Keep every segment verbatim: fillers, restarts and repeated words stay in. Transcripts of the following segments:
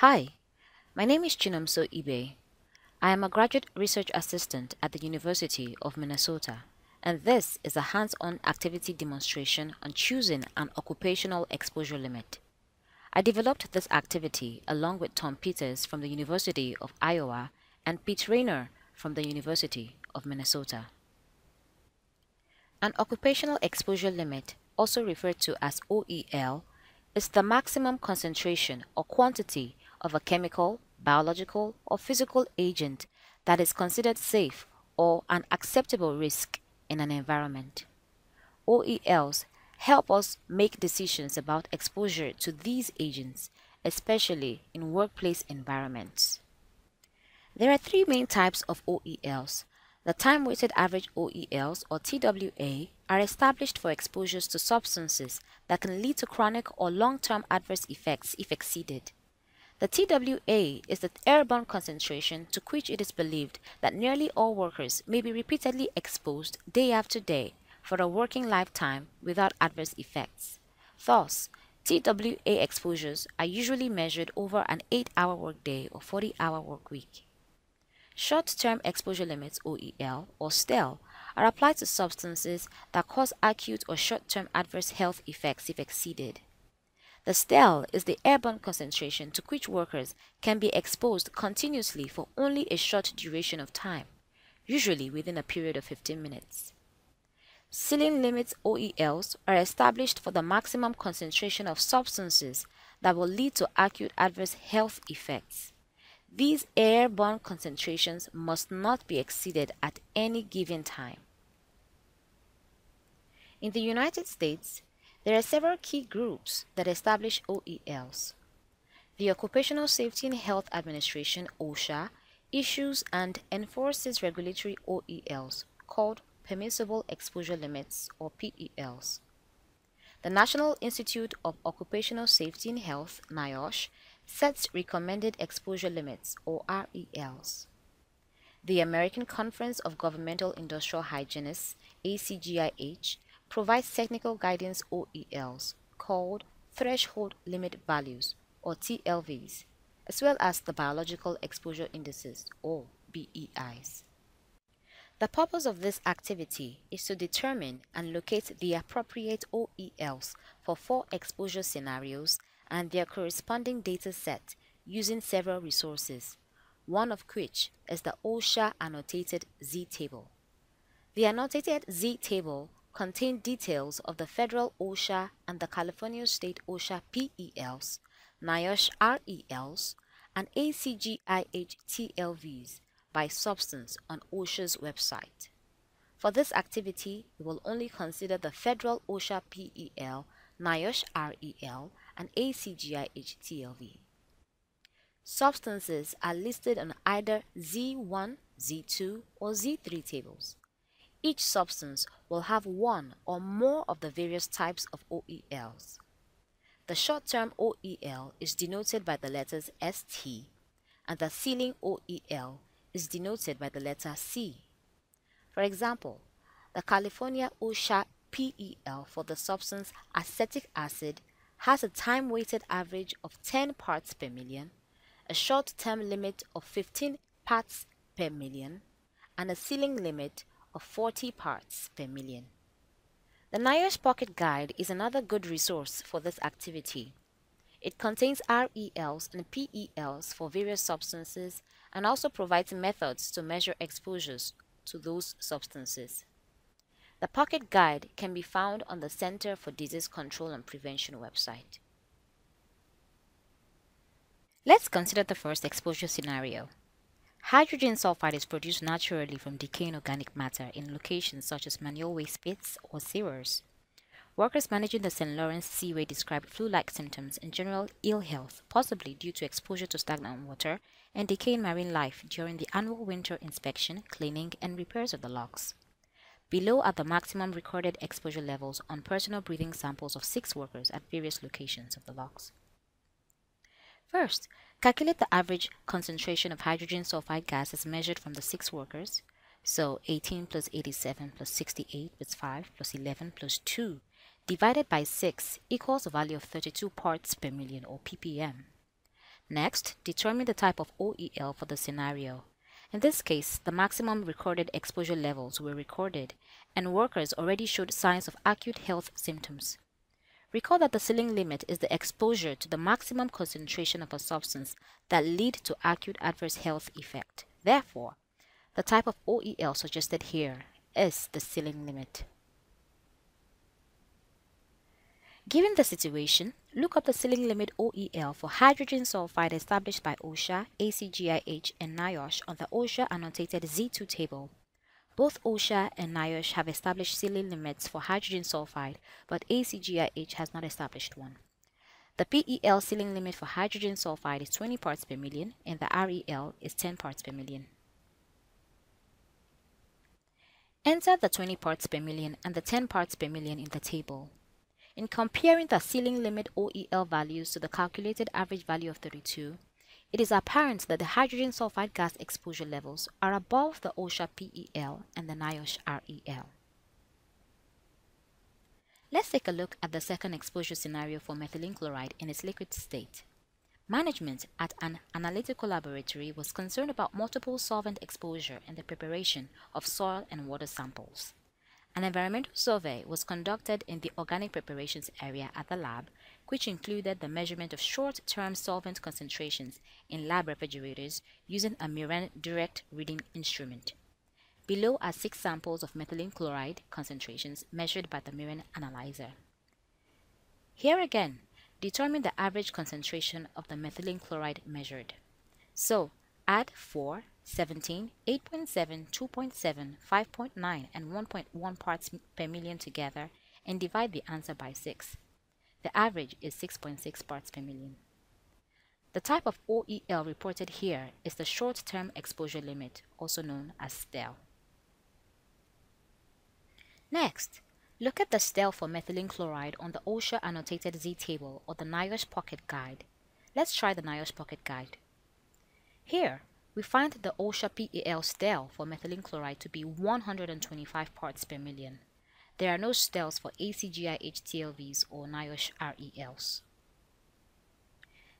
Hi, my name is Chinomso Ibe. I am a graduate research assistant at the University of Minnesota, and this is a hands-on activity demonstration on choosing an occupational exposure limit. I developed this activity along with Tom Peters from the University of Iowa and Pete Raynor from the University of Minnesota. An occupational exposure limit, also referred to as O E L, is the maximum concentration or quantity of a chemical, biological, or physical agent that is considered safe or an acceptable risk in an environment. O E Ls help us make decisions about exposure to these agents, especially in workplace environments. There are three main types of O E Ls. The time-weighted average O E Ls, or T W A, are established for exposures to substances that can lead to chronic or long-term adverse effects if exceeded. The T W A is the airborne concentration to which it is believed that nearly all workers may be repeatedly exposed day after day for a working lifetime without adverse effects. Thus, T W A exposures are usually measured over an eight-hour workday or forty-hour workweek. Short-term exposure limits, O E L, or S T E L, are applied to substances that cause acute or short-term adverse health effects if exceeded. The S T E L is the airborne concentration to which workers can be exposed continuously for only a short duration of time, usually within a period of fifteen minutes. Ceiling limits, O E Ls, are established for the maximum concentration of substances that will lead to acute adverse health effects. These airborne concentrations must not be exceeded at any given time. In the United States, there are several key groups that establish O E Ls. The Occupational Safety and Health Administration, OSHA, issues and enforces regulatory O E Ls called Permissible Exposure Limits, or P E Ls. The National Institute of Occupational Safety and Health, NIOSH, sets Recommended Exposure Limits, or R E Ls. The American Conference of Governmental Industrial Hygienists, A C G I H, provides technical guidance O E Ls called Threshold Limit Values, or T L Vs, as well as the Biological Exposure Indices, or B E Is. The purpose of this activity is to determine and locate the appropriate O E Ls for four exposure scenarios and their corresponding data set using several resources, one of which is the OSHA Annotated Z-Table. The Annotated Z-Table contain details of the Federal OSHA and the California State OSHA P E Ls, NIOSH R E Ls, and A C G I H T L Vs by substance on OSHA's website. For this activity, we will only consider the Federal OSHA P E L, NIOSH R E L, and A C G I H T L V. Substances are listed on either Z one, Z two, or Z three tables. Each substance will have one or more of the various types of O E Ls. The short-term O E L is denoted by the letters S T, and the ceiling O E L is denoted by the letter C. For example, the California OSHA P E L for the substance acetic acid has a time-weighted average of ten parts per million, a short-term limit of fifteen parts per million, and a ceiling limit of forty parts per million. The NIOSH Pocket Guide is another good resource for this activity. It contains R E Ls and P E Ls for various substances and also provides methods to measure exposures to those substances. The Pocket Guide can be found on the Center for Disease Control and Prevention website. Let's consider the first exposure scenario. Hydrogen sulfide is produced naturally from decaying organic matter in locations such as manual waste pits or sewers. Workers managing the Saint Lawrence Seaway described flu-like symptoms and general ill health, possibly due to exposure to stagnant water and decaying marine life during the annual winter inspection, cleaning, and repairs of the locks. Below are the maximum recorded exposure levels on personal breathing samples of six workers at various locations of the locks. First, calculate the average concentration of hydrogen sulfide gas as measured from the six workers. So eighteen plus eighty-seven plus sixty-eight plus five plus eleven plus two divided by six equals a value of thirty-two parts per million, or ppm. Next, determine the type of O E L for the scenario. In this case, the maximum recorded exposure levels were recorded, and workers already showed signs of acute health symptoms. Recall that the ceiling limit is the exposure to the maximum concentration of a substance that lead to acute adverse health effect. Therefore, the type of O E L suggested here is the ceiling limit. Given the situation, look up the ceiling limit O E L for hydrogen sulfide established by OSHA, A C G I H, and NIOSH on the OSHA annotated Z two table. Both OSHA and NIOSH have established ceiling limits for hydrogen sulfide, but A C G I H has not established one. The P E L ceiling limit for hydrogen sulfide is twenty parts per million, and the R E L is ten parts per million. Enter the twenty parts per million and the ten parts per million in the table. In comparing the ceiling limit O E L values to the calculated average value of thirty-two, it is apparent that the hydrogen sulfide gas exposure levels are above the OSHA P E L and the NIOSH R E L. Let's take a look at the second exposure scenario for methylene chloride in its liquid state. Management at an analytical laboratory was concerned about multiple solvent exposure in the preparation of soil and water samples. An environmental survey was conducted in the organic preparations area at the lab, which included the measurement of short-term solvent concentrations in lab refrigerators using a Miran direct reading instrument. Below are six samples of methylene chloride concentrations measured by the Miran analyzer. Here again, determine the average concentration of the methylene chloride measured. So, add four, seventeen, eight point seven, two point seven, five point nine, and one point one parts per million together and divide the answer by six. The average is six point six parts per million. The type of O E L reported here is the short-term exposure limit, also known as STEL. Next, look at the STEL for methylene chloride on the OSHA annotated Z table or the NIOSH pocket guide. Let's try the NIOSH pocket guide. Here, we find the OSHA P E L STEL for methylene chloride to be one hundred twenty-five parts per million. There are no STELs for A C G I H T L Vs or NIOSH R E Ls.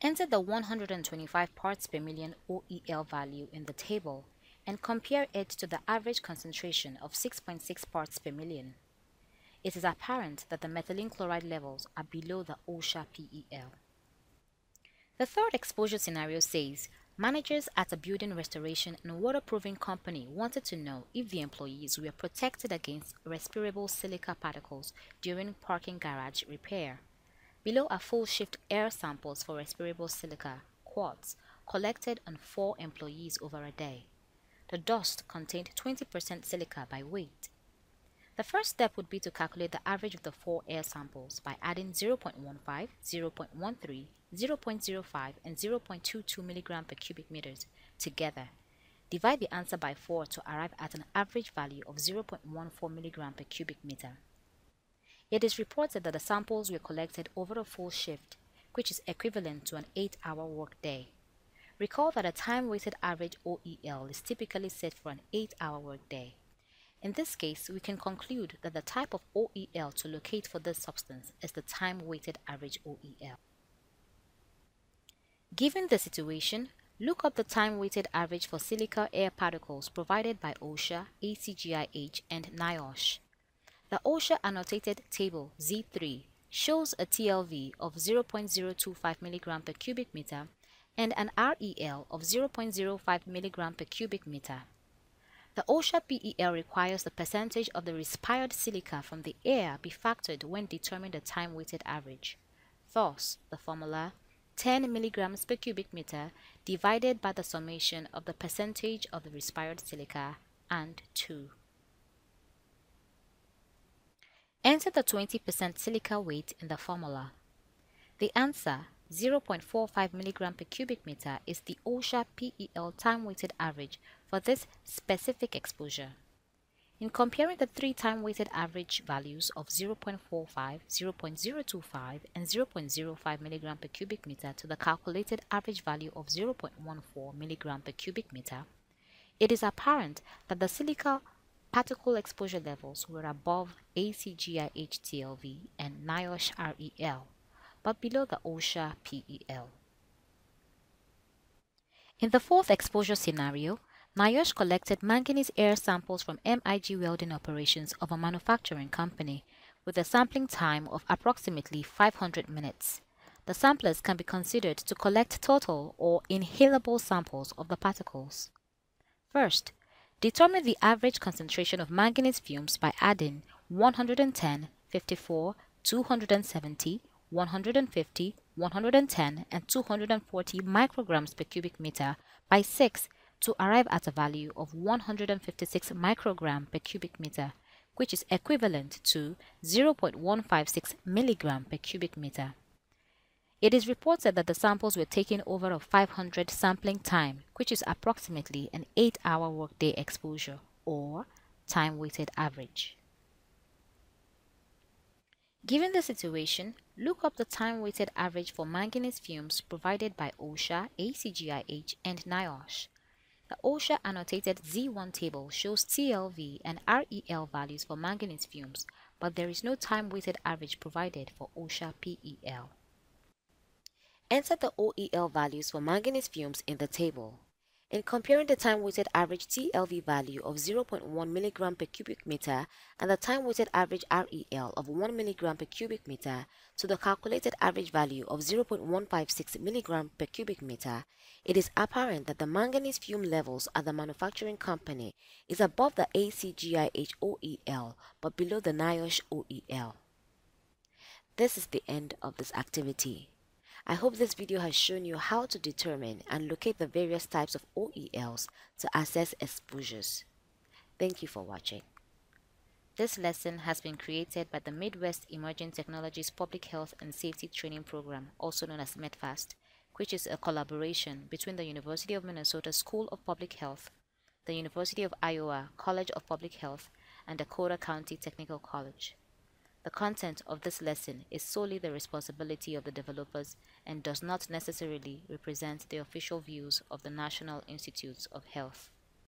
Enter the one hundred twenty-five parts per million O E L value in the table and compare it to the average concentration of six point six parts per million. It is apparent that the methylene chloride levels are below the OSHA P E L. The third exposure scenario says, managers at a building restoration and waterproofing company wanted to know if the employees were protected against respirable silica particles during parking garage repair. Below are full shift air samples for respirable silica, quarts, collected on four employees over a day. The dust contained twenty percent silica by weight. The first step would be to calculate the average of the four air samples by adding zero point one five, zero point one three, zero point zero five, and zero point two two mg per cubic meters together. Divide the answer by four to arrive at an average value of zero point one four mg per cubic meter. It is reported that the samples were collected over a full shift, which is equivalent to an eight-hour workday. Recall that a time-weighted average O E L is typically set for an eight-hour workday. In this case, we can conclude that the type of O E L to locate for this substance is the time-weighted average O E L. Given the situation, look up the time-weighted average for silica air particles provided by OSHA, A C G I H, and NIOSH. The OSHA annotated table Z three shows a T L V of zero point zero two five mg per cubic meter and an R E L of zero point zero five mg per cubic meter. The OSHA P E L requires the percentage of the respired silica from the air be factored when determining the time-weighted average. Thus, the formula ten mg per cubic meter divided by the summation of the percentage of the respired silica and two. Enter the twenty percent silica weight in the formula. The answer, zero point four five mg per cubic meter, is the OSHA P E L time-weighted average for this specific exposure. In comparing the three time-weighted average values of zero point four five, zero point zero two five, and zero point zero five mg per cubic meter to the calculated average value of zero point one four mg per cubic meter, it is apparent that the silica particle exposure levels were above A C G I H T L V and NIOSH R E L, but below the OSHA P E L. In the fourth exposure scenario, NIOSH collected manganese air samples from M I G welding operations of a manufacturing company with a sampling time of approximately five hundred minutes. The samplers can be considered to collect total or inhalable samples of the particles. First, determine the average concentration of manganese fumes by adding one hundred ten, fifty-four, two hundred seventy, one hundred fifty, one hundred ten, and two hundred forty micrograms per cubic meter by six to arrive at a value of one hundred fifty-six microgram per cubic meter, which is equivalent to zero point one five six milligram per cubic meter. It is reported that the samples were taken over a five hundred sampling time, which is approximately an eight hour workday exposure, or time-weighted average. Given the situation, look up the time-weighted average for manganese fumes provided by OSHA, A C G I H, and NIOSH. The OSHA annotated Z one table shows T L V and R E L values for manganese fumes, but there is no time-weighted average provided for OSHA P E L. Enter the O E L values for manganese fumes in the table. In comparing the time-weighted average T L V value of zero point one mg per cubic meter and the time-weighted average R E L of one mg per cubic meter to the calculated average value of zero point one five six mg per cubic meter, it is apparent that the manganese fume levels at the manufacturing company is above the A C G I H O E L but below the NIOSH O E L. This is the end of this activity. I hope this video has shown you how to determine and locate the various types of O E Ls to assess exposures. Thank you for watching. This lesson has been created by the Midwest Emerging Technologies Public Health and Safety Training Program, also known as METPHAST, which is a collaboration between the University of Minnesota School of Public Health, the University of Iowa College of Public Health, and Dakota County Technical College. The content of this lesson is solely the responsibility of the developers and does not necessarily represent the official views of the National Institutes of Health.